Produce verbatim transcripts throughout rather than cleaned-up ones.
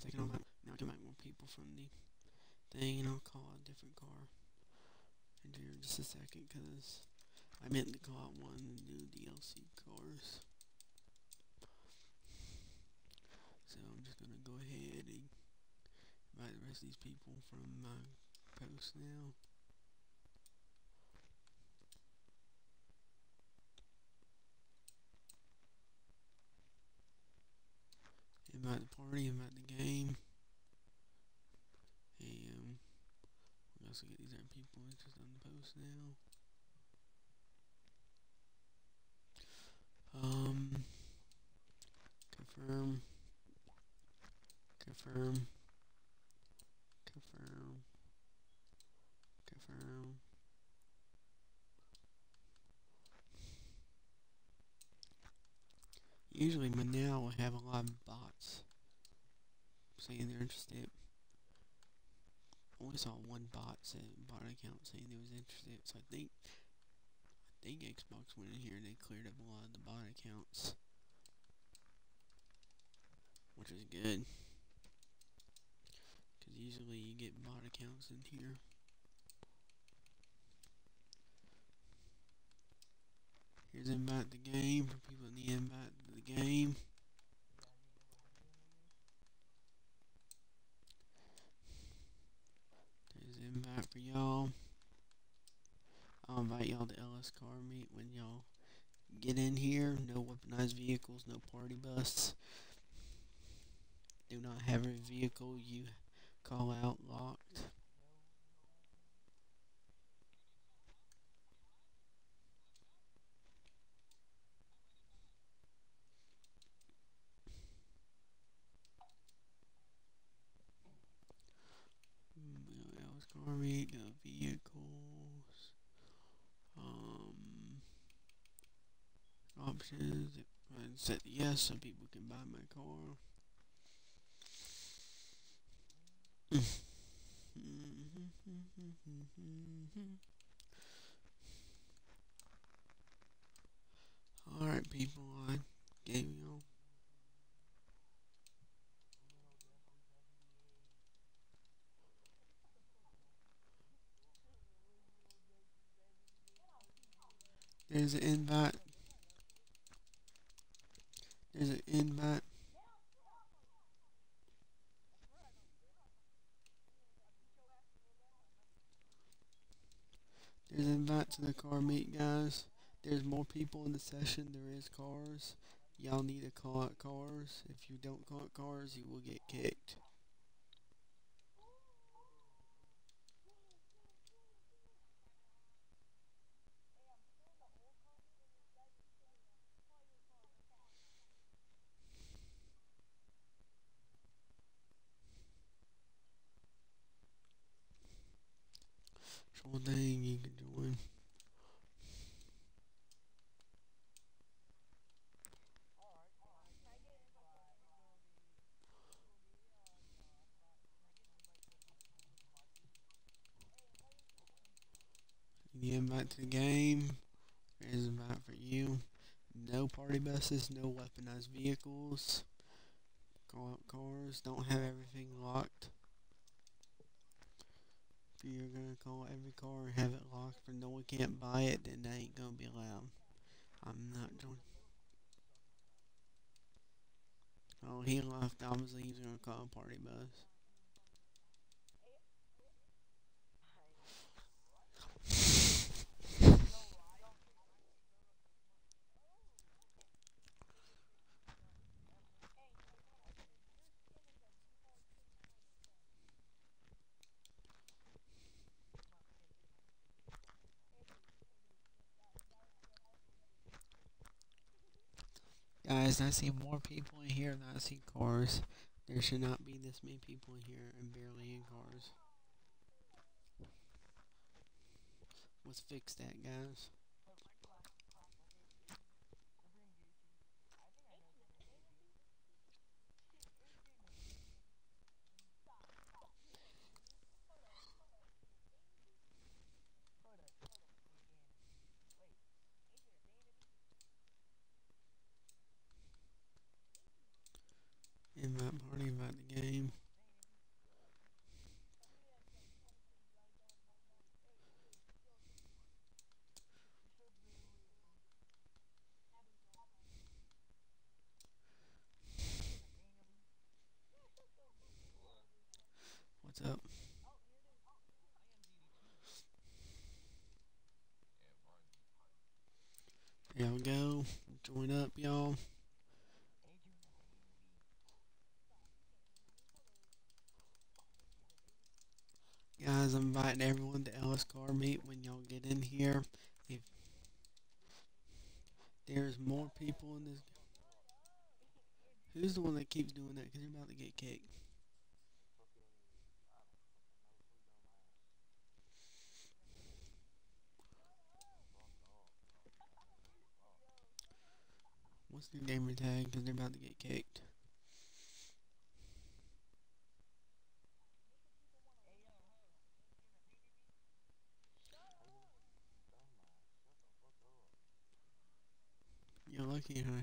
taking all that. Now I can make more people from the thing, and I'll call a different car in here in just a second, because I meant to call it one of the new D L C cars. So I'm just going to go ahead and invite the rest of these people from my post now. Invite the party, invite the game. And we also get these other people interested on the post now. Um, confirm, confirm, confirm, confirm. Usually, but now I have a lot of bots saying they're interested. I only saw one bot said bot account saying they was interested, so I think. I think Xbox went in here and they cleared up a lot of the bot accounts, which is good, because usually you get bot accounts in here. Here's invite the game for people that need invite to the game. There's invite for y'all. I'll invite y'all to L S car meet when y'all get in here. No weaponized vehicles, no party busts. Do not have a vehicle you call out locked. L S car meet, no vehicles. Um, options, and set yes so people can buy my car. Alright, people, I gave you. There's an invite. There's an invite. There's an invite to the car meet, guys. There's more people in the session. There is cars. Y'all need to call out cars. If you don't call out cars, you will get kicked. One thing you can join. The invite to the game. There's an invite for you. No party buses, no weaponized vehicles. Call out cars. Don't have everything locked. If you're gonna call every car and have it locked for no one can't buy it, then that ain't gonna be allowed. I'm not joining. Oh, he left. Obviously, he's gonna call a party bus. Guys, I see more people in here than I see cars. There should not be this many people in here and barely in cars. Let's fix that, guys. Invite party, invite the game. What's up? Here we go. Join up, y'all. Guys, I'm inviting everyone to L S C M meet when y'all get in here. If there's more people in this, who's the one that keeps doing that? Because you're about to get kicked. What's their gamer tag? Because they're about to get kicked. You're lucky, huh?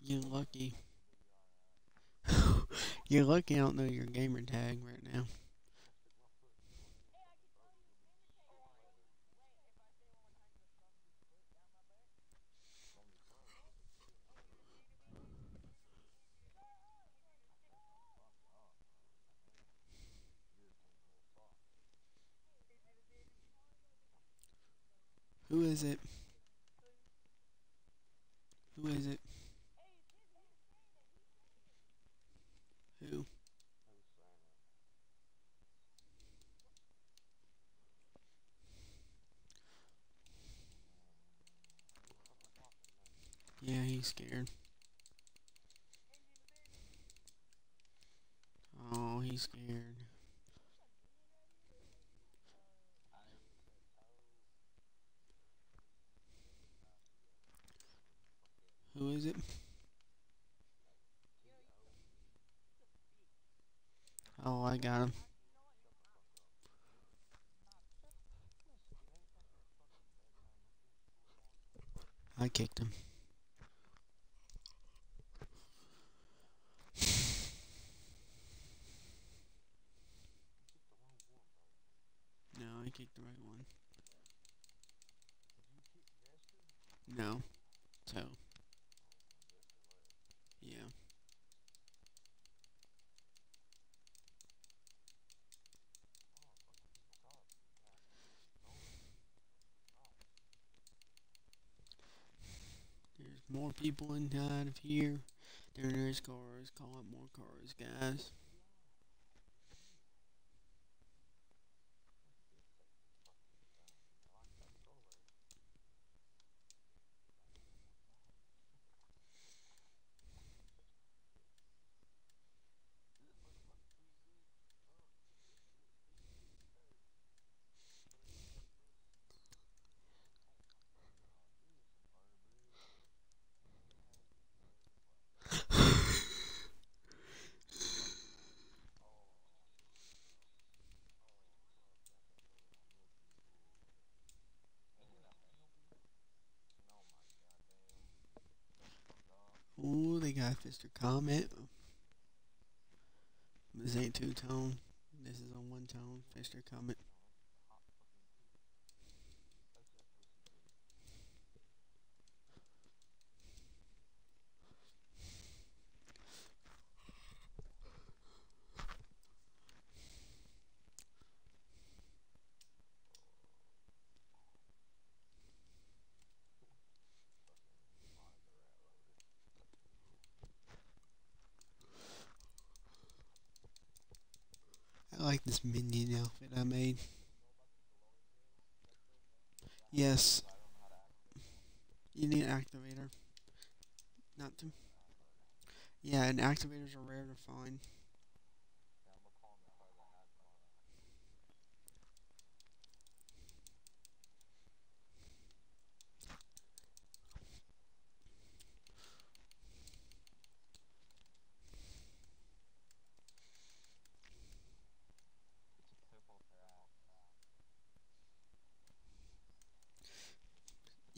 You're lucky. You're lucky I don't know your gamer tag right now. Who is it? Who is it? Who? Yeah, he's scared. Oh, he's scared. Who is it? Oh, I got him. I kicked him. No, I kicked the right one. No. So. Yeah. There's more people inside of here. There's cars. Call up more cars, guys. Ooh, they got a Fister comment. This ain't two tone. This is a one tone Fister comment. I like this minion outfit I made. Yes. You need an activator. Not to. Yeah, and activators are rare to find.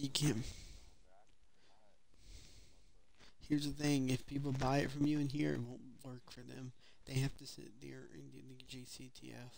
You can't. Here's the thing, if people buy it from you in here, it won't work for them. They have to sit there and do the G C T F.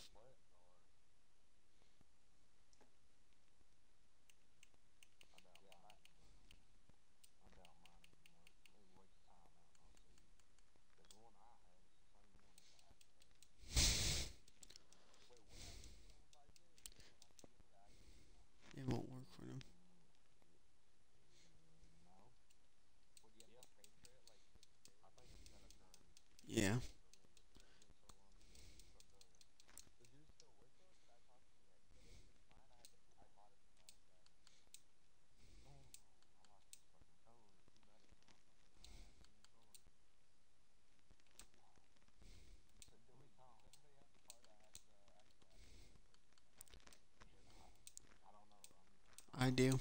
I do.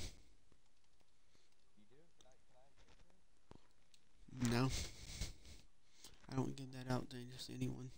No. I don't give that out to just anyone.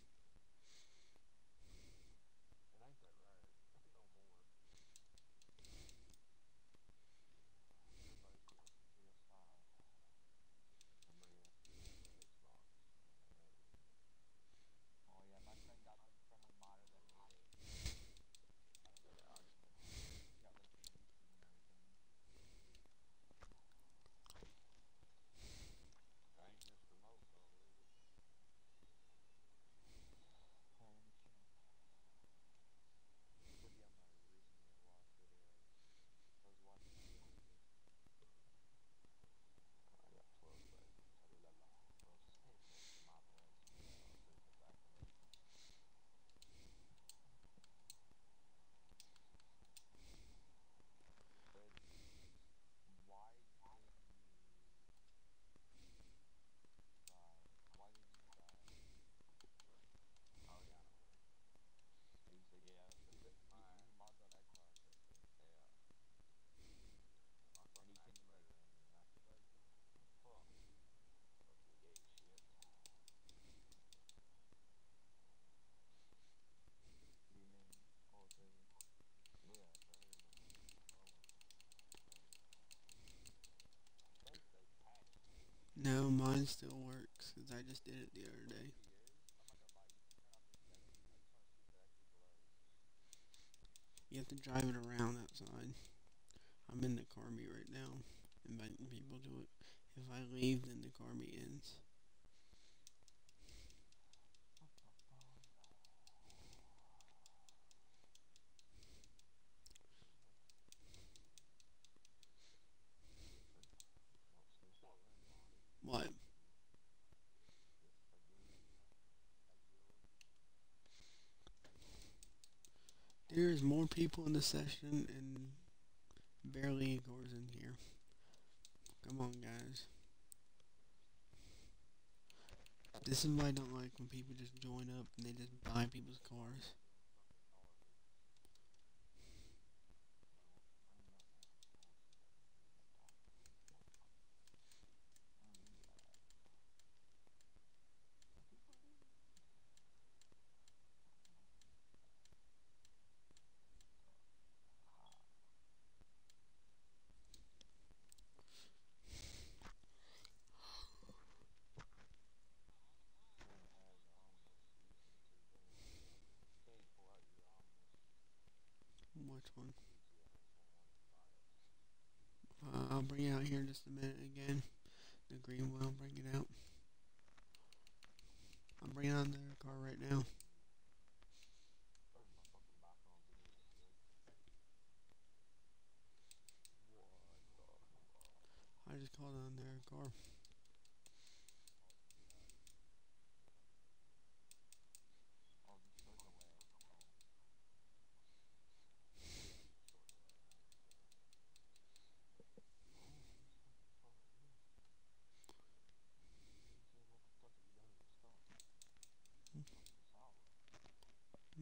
No, mine still works because I just did it the other day. You have to drive it around outside. I'm in the Carby right now, inviting people to it. If I leave, then the Carby ends. There's more people in the session and barely goes in here. Come on, guys. This is why I don't like when people just join up and they just buy people's cars. One. Uh, I'll bring it out here in just a minute again. The green one, I'll bring it out. I'm bringing on the car right now. I just called on their car.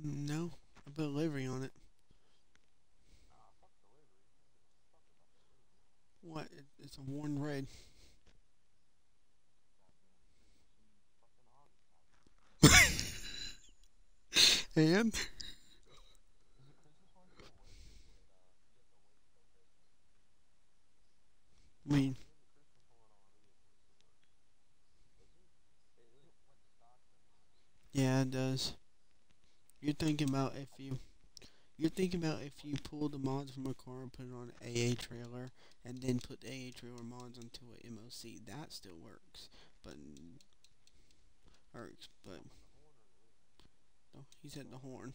No, I put a livery on it. What? It, it's a worn red. And? I mean... Yeah, it does. You're thinking about if you, you're thinking about if you pull the mods from a car and put it on an A A trailer, and then put the A A trailer mods onto an M O C. That still works, but works, but oh, he's at the horn.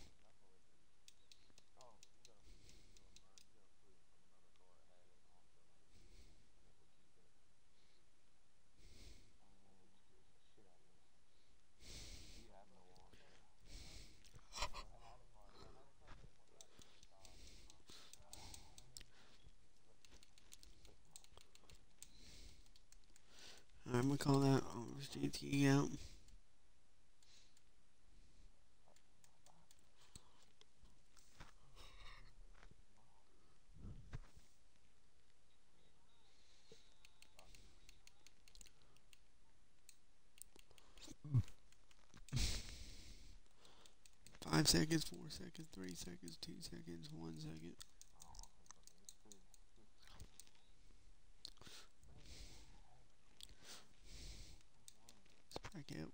I'm gonna call that G T A out. Five seconds, four seconds, three seconds, two seconds, one second. Let's back out.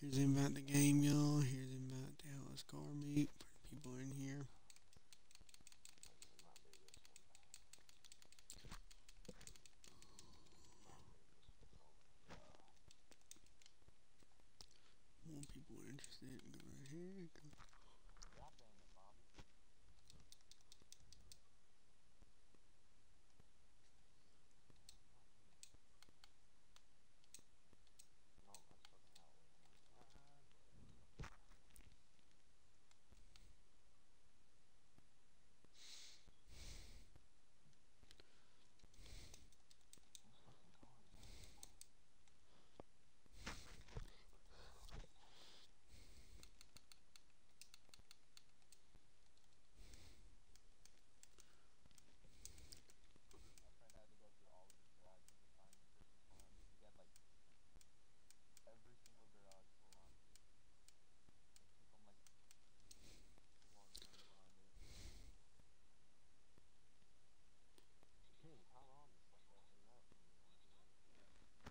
Here's him about the game, y'all. Here's him about the L S car meet. People in here. More people are interested. Go right here. Go.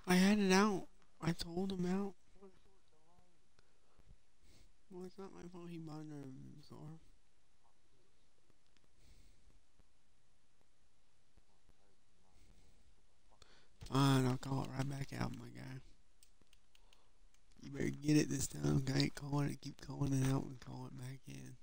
I had it out. I told him out. Well, it's not my fault he bought another car. Fine, I'll call it right back out, my guy. You better get it this time. I ain't calling it. Keep calling it out and call it back in.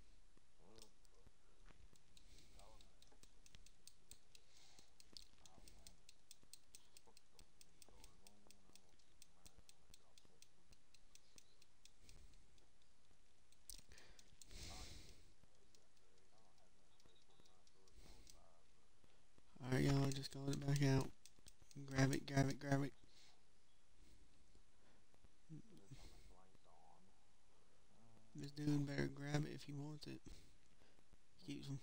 Just call it back out. Grab it, grab it, grab it. This dude better grab it if he wants it. Keeps him.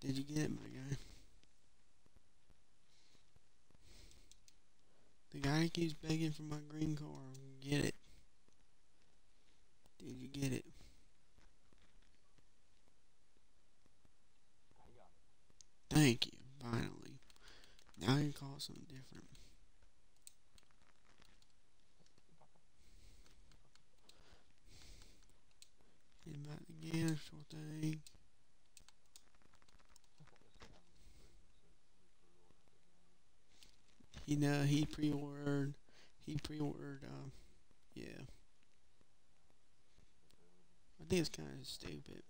Did you get it, my guy? The guy keeps begging for my green car. Get it. Did you get it? Thank you, finally. Now I can call it something different. And back again, short thing. You know, he pre-ordered, he pre-ordered, um, yeah. I think it's kind of stupid.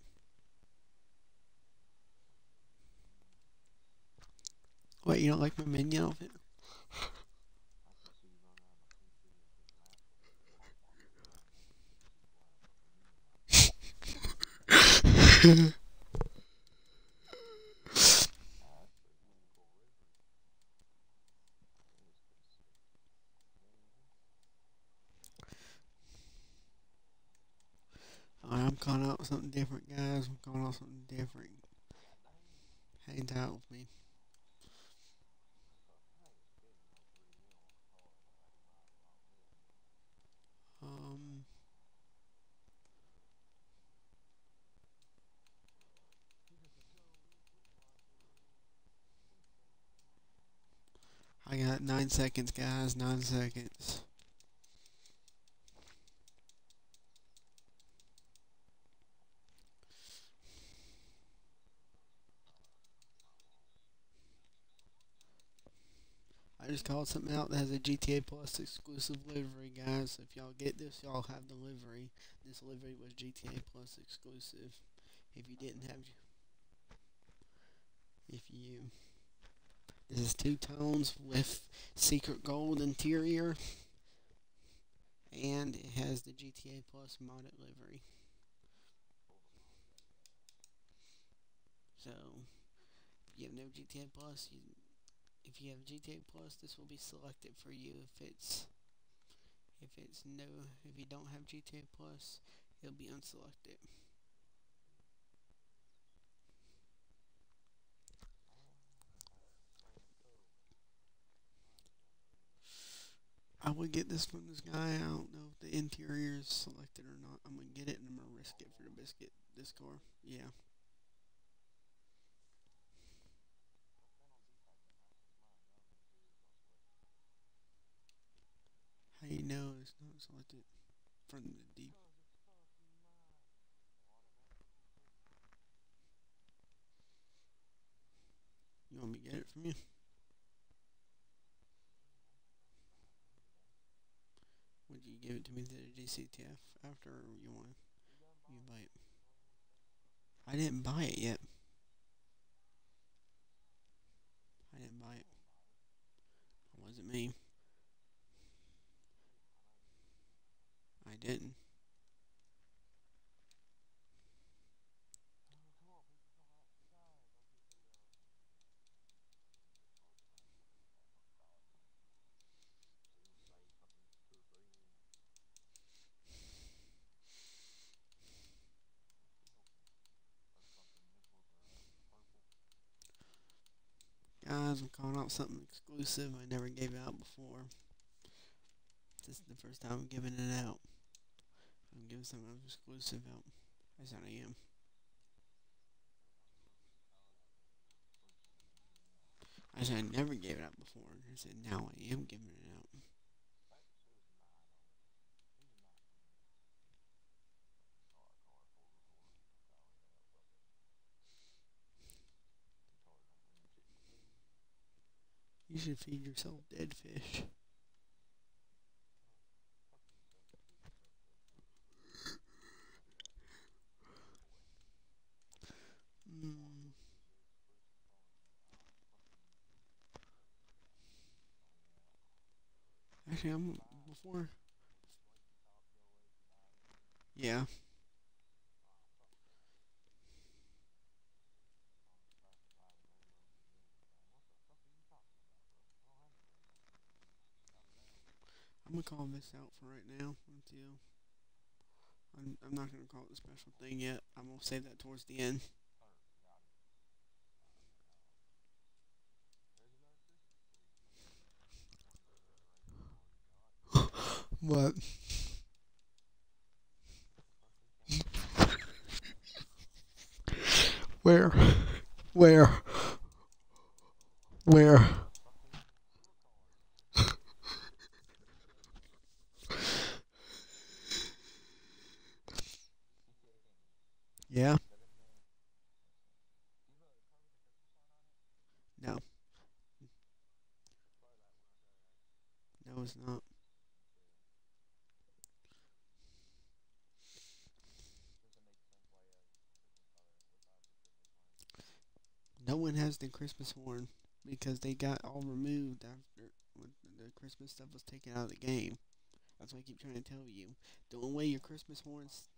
Wait, you don't like my minion outfit? Alright, I'm calling out something different, guys. I'm calling out something different. Hang tight with me. Um, I got nine seconds, guys, nine seconds. I just called something out that has a G T A Plus exclusive livery, guys. So if y'all get this, y'all have delivery. This livery was G T A Plus exclusive. If you didn't have, if you, this is two tones with secret gold interior, and it has the G T A Plus modded livery. So, if you have no G T A Plus, you. If you have G T A Plus, this will be selected for you. If it's if it's no, if you don't have G T A Plus, it'll be unselected. I would get this from this guy. I don't know if the interior is selected or not. I'm going to get it and I'm going to risk it for the biscuit. This car. Yeah. How you know it's not selected from the deep? You want me to get it from you? Would you give it to me to the G C T F after, or you want you buy it? I didn't buy it yet. I didn't buy it. It wasn't me. I didn't. Guys, I'm calling out something exclusive I never gave out before. This is the first time I'm giving it out. I'm giving something exclusive out. That's how I am. I said I never gave it out before. I said now I am giving it out. You should feed yourself dead fish. Mm. Actually, I'm before. Yeah. I'm gonna call this out for right now until I'm, I'm not gonna call it a special thing yet. I'm gonna save that towards the end. What? Where? Where? Where? Yeah. No. No, it's not. No one has the Christmas horn because they got all removed after when the Christmas stuff was taken out of the game. That's what I keep trying to tell you. Don't away your Christmas horns.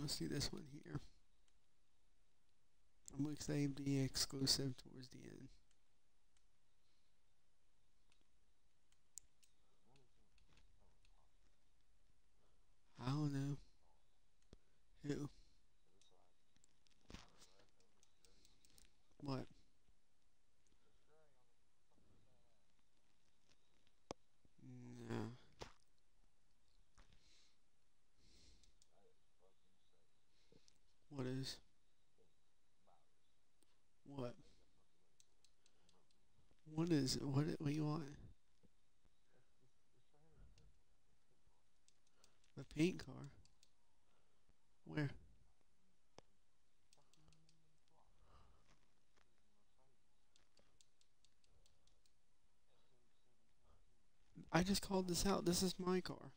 Let's do this one here. I'm going to save the exclusive towards the end. I don't know. Who? What? What is? What? What is? What? What do you want? The paint car. Where? I just called this out. This is my car.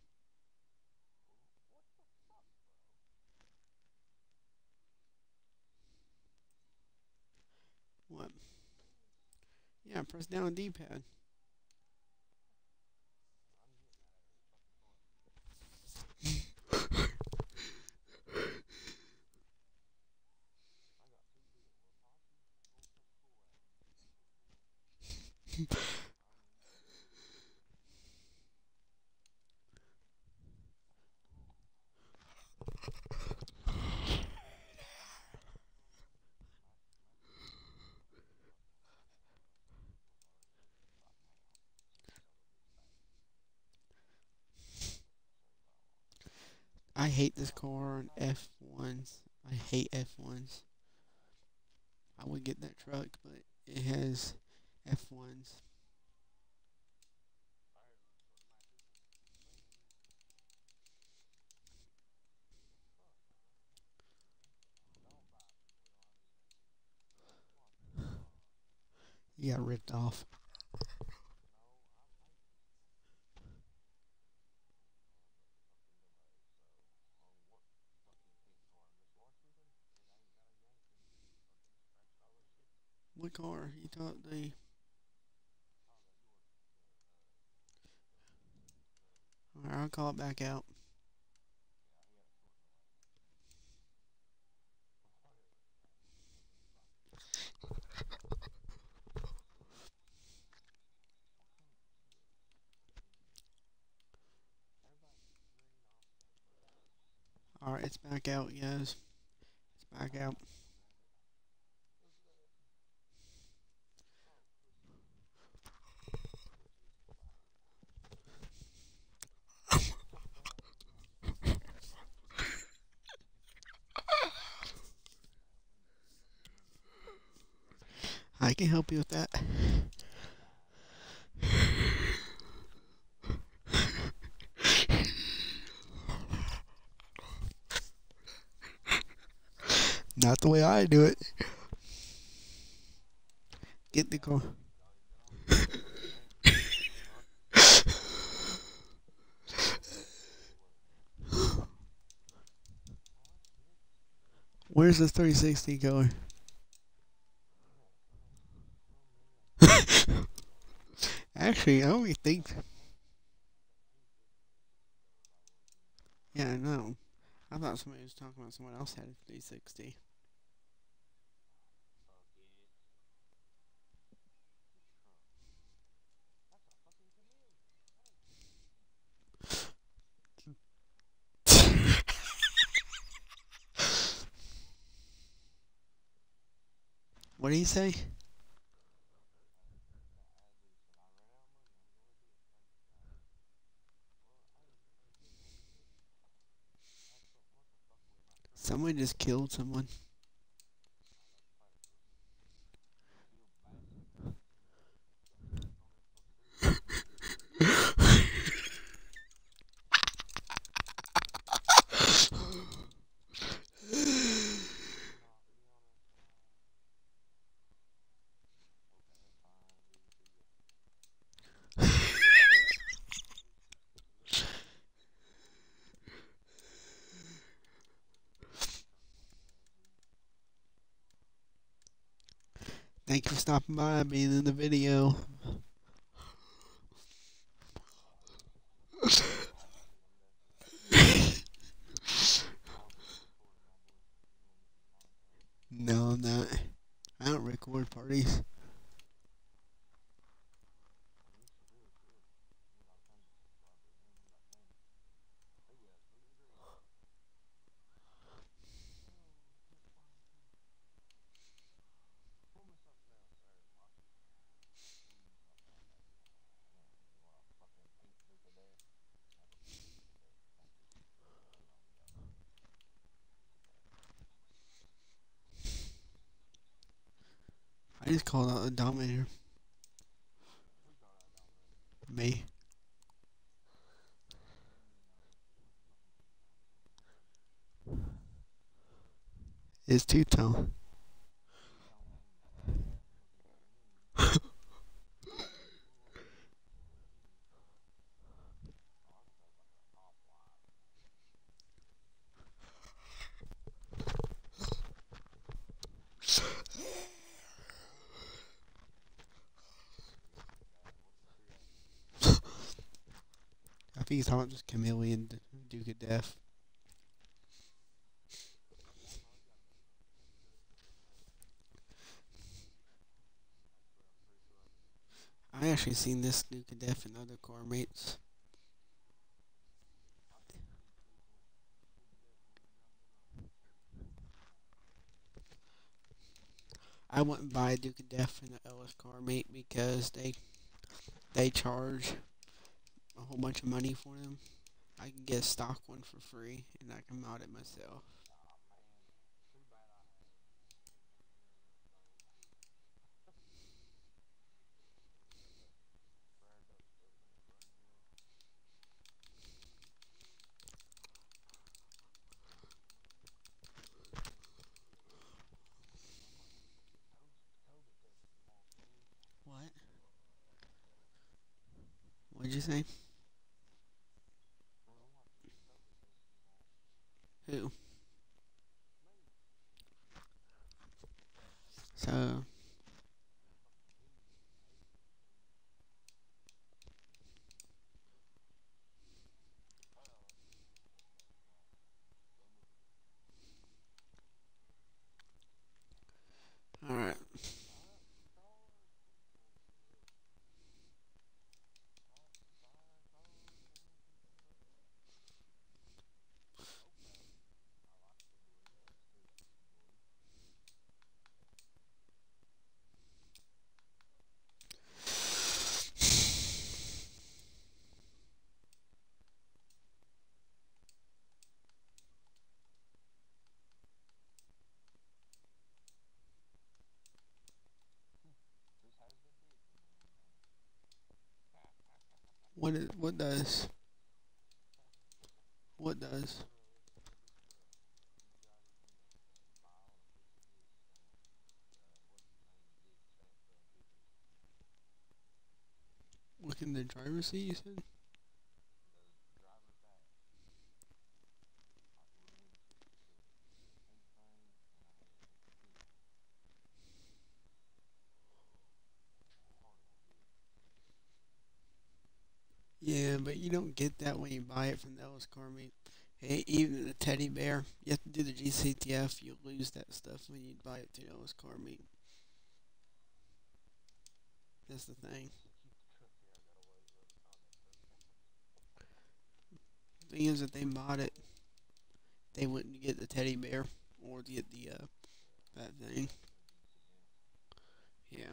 What? Yeah, press down on D-pad. I hate this car and F ones. I hate F ones. I would get that truck, but it has F ones. You got ripped off. What car? You thought they... Alright, I'll call it back out. Alright, it's back out, guys. It's back out. I can help you with that. Not the way I do it. Get the car. Where's the three sixty going? Actually, I only think. Yeah, I know. I thought somebody was talking about someone else had a three sixty. What did he say? Someone just killed someone. Thank you for stopping by and being in the video. No, I'm not. I don't record parties. I just called out the Dominator. Me. It's two-tone. think he's talking about just Chameleon, Duke of Death. I actually seen this Duke of Death and other core mates. I wouldn't buy Duke of Death and the L S car mate because they they charge a whole bunch of money for them. I can get a stock one for free and I can mod it myself. What'd you say? Who? So What is, what does, what does, look in the driver's seat, you said? Yeah, but you don't get that when you buy it from the L S car meet. Hey, even the teddy bear, you have to do the G C T F, you lose that stuff when you buy it through the L S car meet. That's the thing. The thing is, if they bought it, they wouldn't get the teddy bear or get the, uh, that thing. Yeah.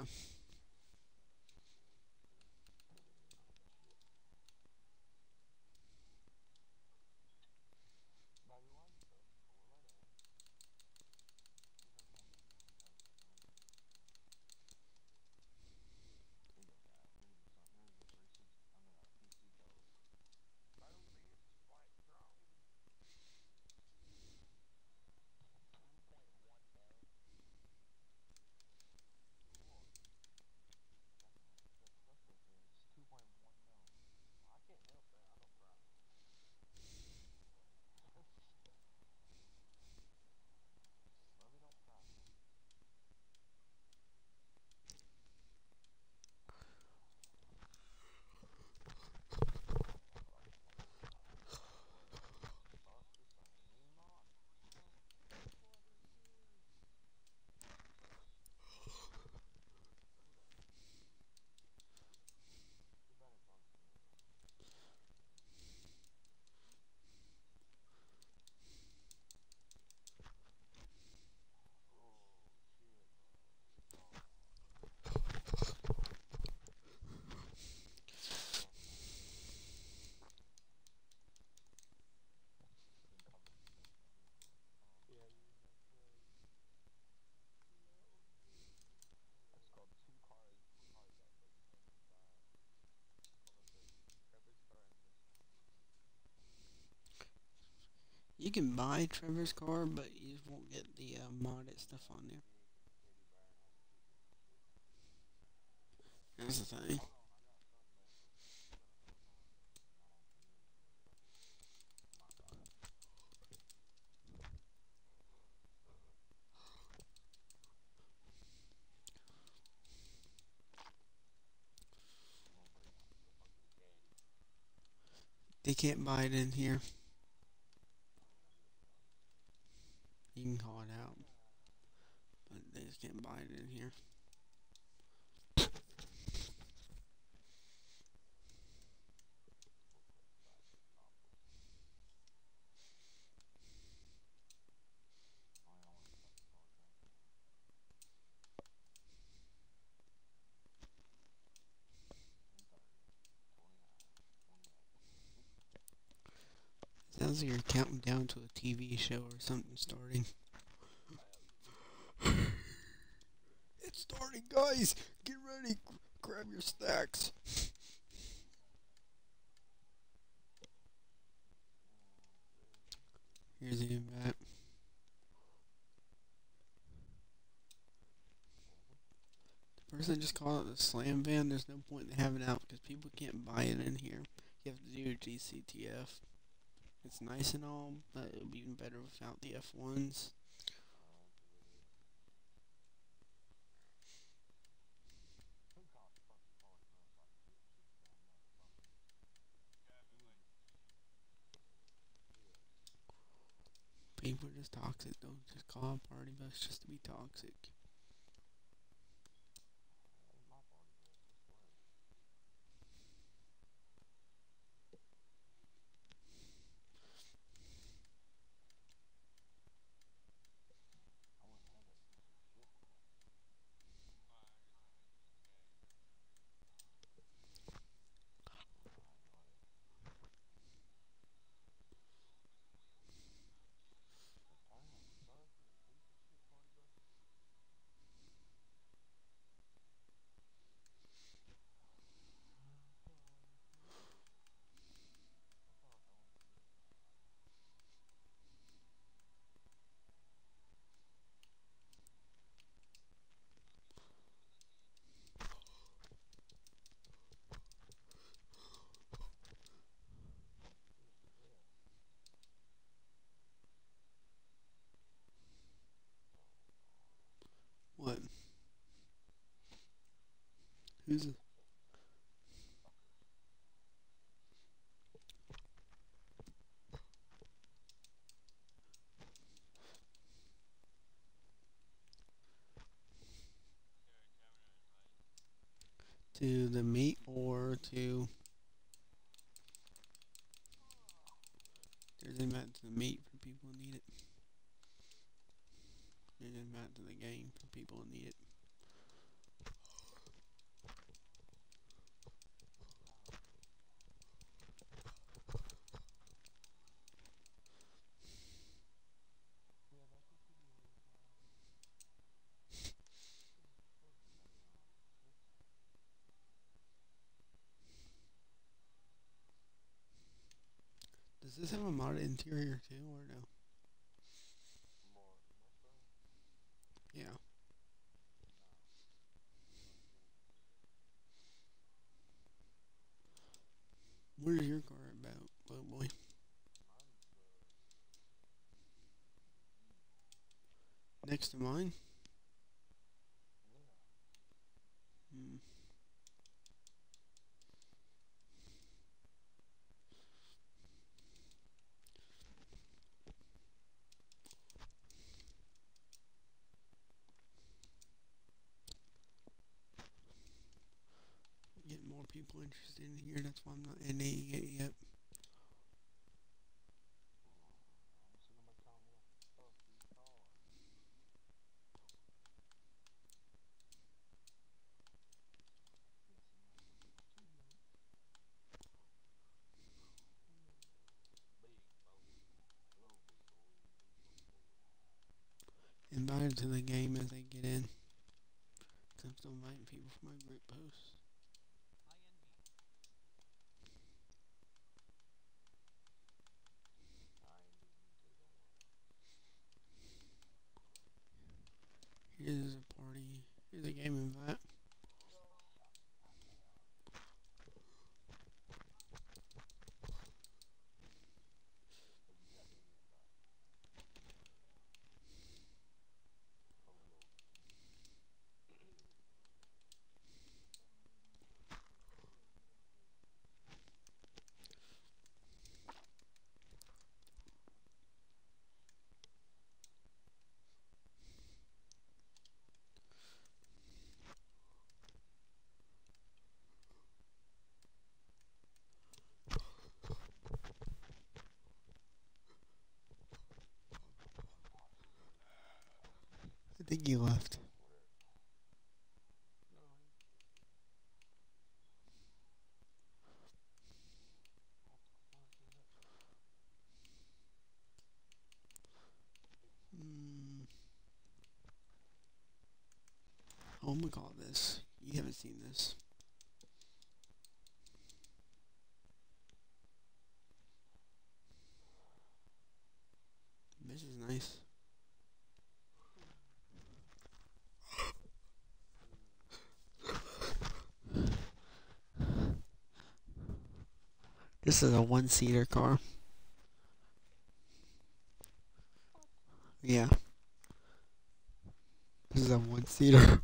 You can buy Trevor's car, but you just won't get the uh, modded stuff on there. That's the thing. They can't buy it in here. You can call it out, but they just can't buy it in here. Sounds like you're counting down to a T V show or something starting. It's starting, guys! Get ready! Grab your snacks! Here's the map. The person just called it the slam van. There's no point in having it out because people can't buy it in here. You have to do G C T F. It's nice and all, but it would be even better without the F ones. People are just toxic. Don't just call a party bus just to be toxic. Who's it? To the meat or to... There's an amount to the meat for people who need it. There's an amount to the game for people who need it. Does this have a modded interior too, or no? Yeah. What is your car about, little boy? Next to mine? Hmm. People interested in here, that's why I'm not ending it yet. Invite them to the game as they get in. Cause I'm still inviting people for my group posts. Here's a party. Here's a game invite. think he left. Mm. Oh my god, this. You haven't seen this. This is nice. This is a one-seater car. Yeah. This is a one-seater.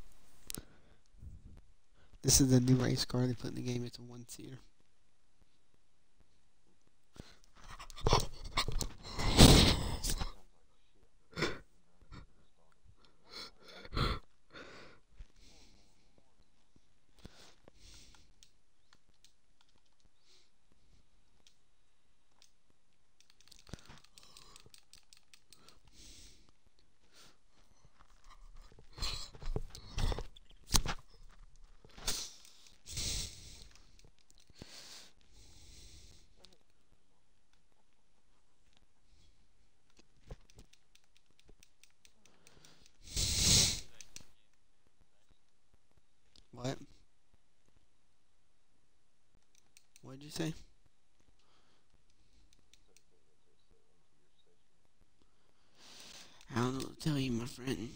This is the new race car they put in the game. It's a one-seater. What? What did you say? I don't know what to tell you, my friend.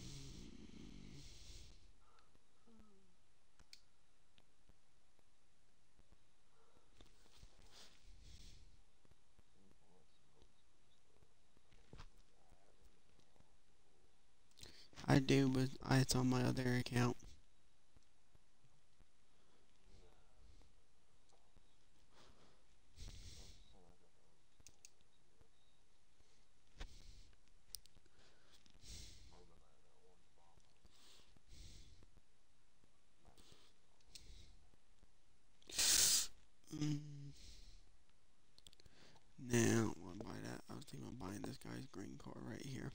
I do, but it's on my other account. Now, I want to buy that. I was thinking about buying this guy's green car right here.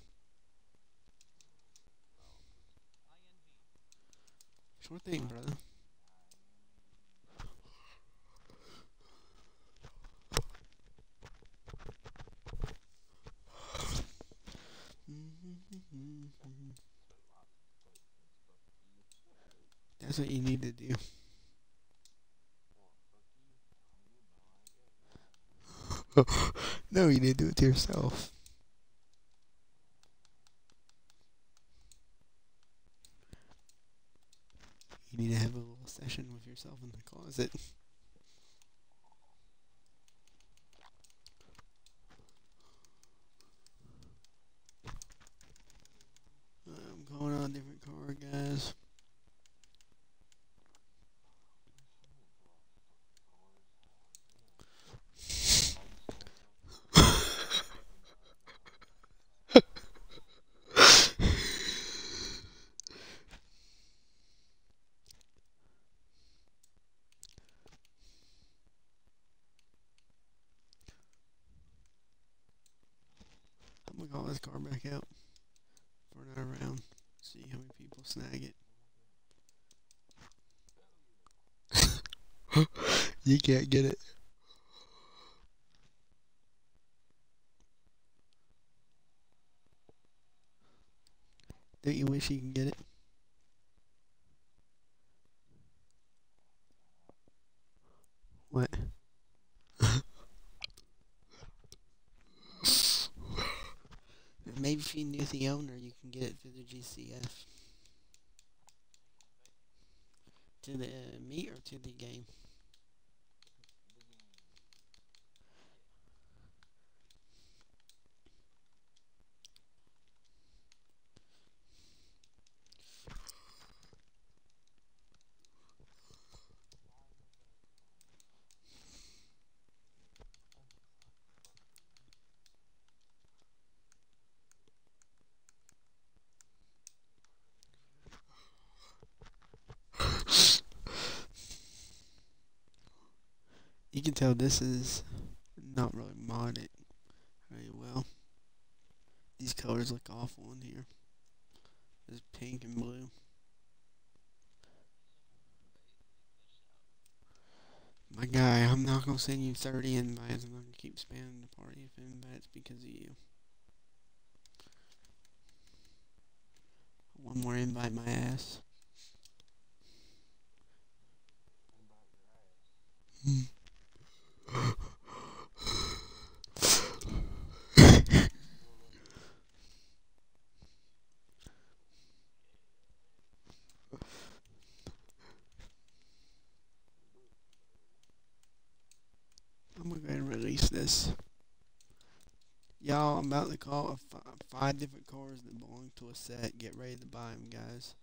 Sure thing, brother. That's what you need to do. No, you didn't do it to yourself. You need to have a little session with yourself in the closet. I'm going on a different car, guys. I'm gonna call this car back out for another round. See how many people snag it. You can't get it. Don't you wish you can get it? What? Maybe if you knew the owner, you can get it through the G C F. To the uh, meet or to the game? You can tell this is not really modded very well. These colors look awful in here. is pink and blue. My guy, I'm not gonna send you thirty invites. I'm not gonna keep spamming the party of invites because of you. One more invite, my ass. I'm gonna go ahead and release this. Y'all, I'm about to call a five, five different cars that belong to a set. Get ready to buy them, guys.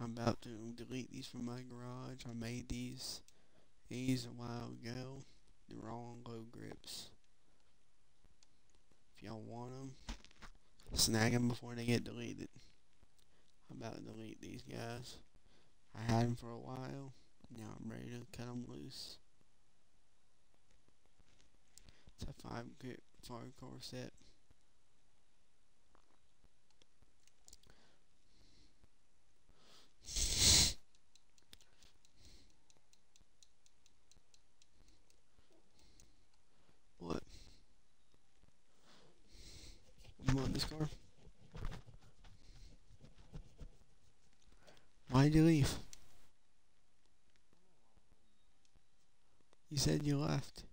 I'm about to delete these from my garage. I made these these a while ago. They're all on glow grips. If y'all want them, snag them before they get deleted. I'm about to delete these guys. I had them for a while. Now I'm ready to cut them loose. It's a five grip five car set. What? You want this car? Why did you leave? You said you left.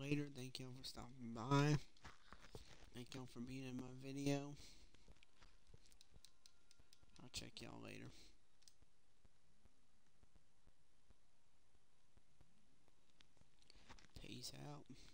Later, thank y'all for stopping by. Thank y'all for being in my video. I'll check y'all later. Peace out.